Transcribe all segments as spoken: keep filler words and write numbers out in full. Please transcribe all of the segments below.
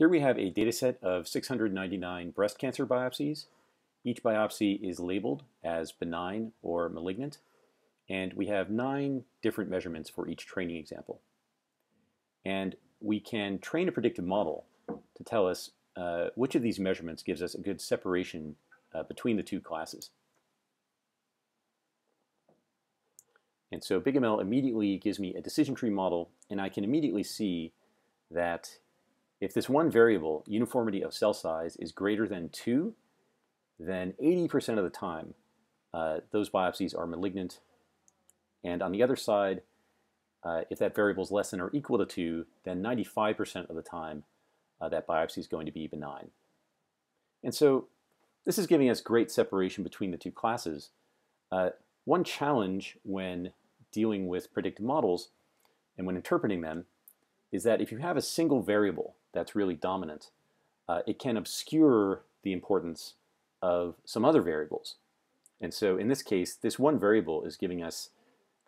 Here we have a data set of six hundred ninety-nine breast cancer biopsies. Each biopsy is labeled as benign or malignant, and we have nine different measurements for each training example. And we can train a predictive model to tell us uh, which of these measurements gives us a good separation uh, between the two classes. And so BigML immediately gives me a decision tree model, and I can immediately see that if this one variable, uniformity of cell size, is greater than two, then eighty percent of the time uh, those biopsies are malignant. And on the other side, uh, if that variable is less than or equal to two, then ninety-five percent of the time uh, that biopsy is going to be benign. And so this is giving us great separation between the two classes. Uh, one challenge when dealing with predictive models and when interpreting them is that if you have a single variable that's really dominant, uh, it can obscure the importance of some other variables. And so in this case, this one variable is giving us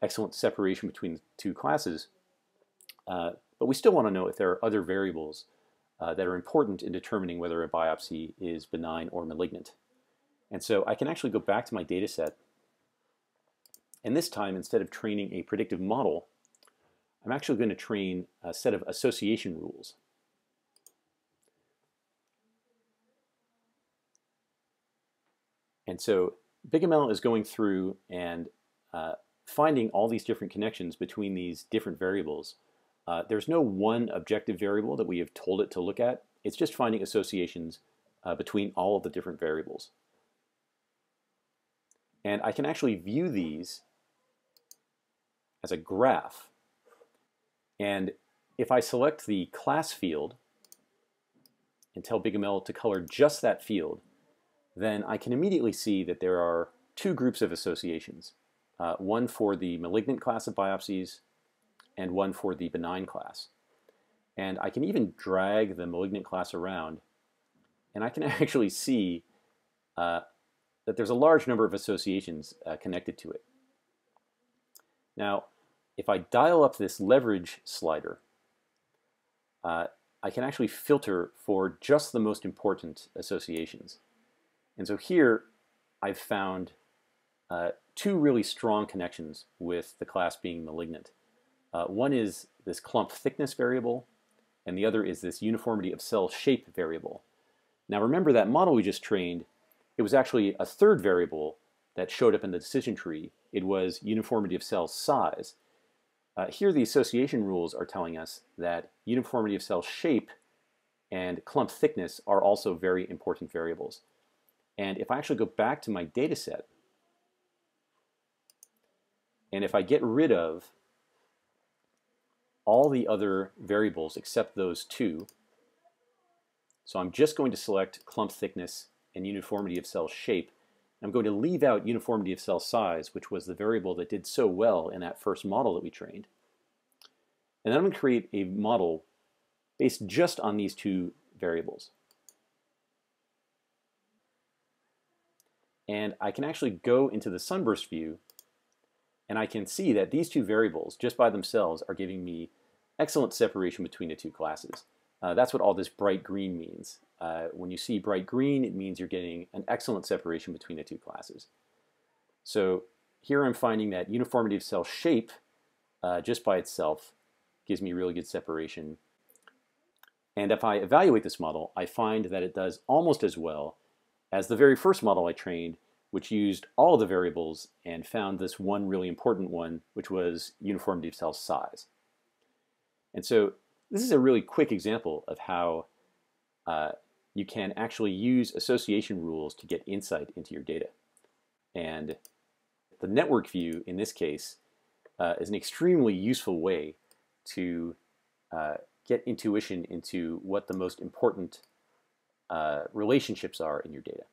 excellent separation between the two classes, uh, but we still want to know if there are other variables uh, that are important in determining whether a biopsy is benign or malignant. And so I can actually go back to my data set, and this time, instead of training a predictive model, I'm actually going to train a set of association rules. And so BigML is going through and uh, finding all these different connections between these different variables. Uh, there's no one objective variable that we have told it to look at. It's just finding associations uh, between all of the different variables. And I can actually view these as a graph. And if I select the class field and tell BigML to color just that field, then I can immediately see that there are two groups of associations. Uh, one for the malignant class of biopsies and one for the benign class. And I can even drag the malignant class around, and I can actually see uh, that there's a large number of associations uh, connected to it. Now, if I dial up this leverage slider, uh, I can actually filter for just the most important associations. And so here I've found uh, two really strong connections with the class being malignant. Uh, one is this clump thickness variable, and the other is this uniformity of cell shape variable. Now remember that model we just trained, it was actually a third variable that showed up in the decision tree. It was uniformity of cell size. Uh, here the association rules are telling us that uniformity of cell shape and clump thickness are also very important variables. And if I actually go back to my data set, and if I get rid of all the other variables except those two, so I'm just going to select clump thickness and uniformity of cell shape. I'm going to leave out uniformity of cell size, which was the variable that did so well in that first model that we trained. And then I'm going to create a model based just on these two variables. And I can actually go into the sunburst view, and I can see that these two variables just by themselves are giving me excellent separation between the two classes. Uh, that's what all this bright green means. Uh, when you see bright green, it means you're getting an excellent separation between the two classes. So here I'm finding that uniformity of cell shape uh, just by itself gives me really good separation. And if I evaluate this model, I find that it does almost as well as the very first model I trained, which used all the variables and found this one really important one, which was uniformity of cell size. And so this is a really quick example of how uh, you can actually use association rules to get insight into your data. And the network view in this case uh, is an extremely useful way to uh, get intuition into what the most important uh, relationships are in your data.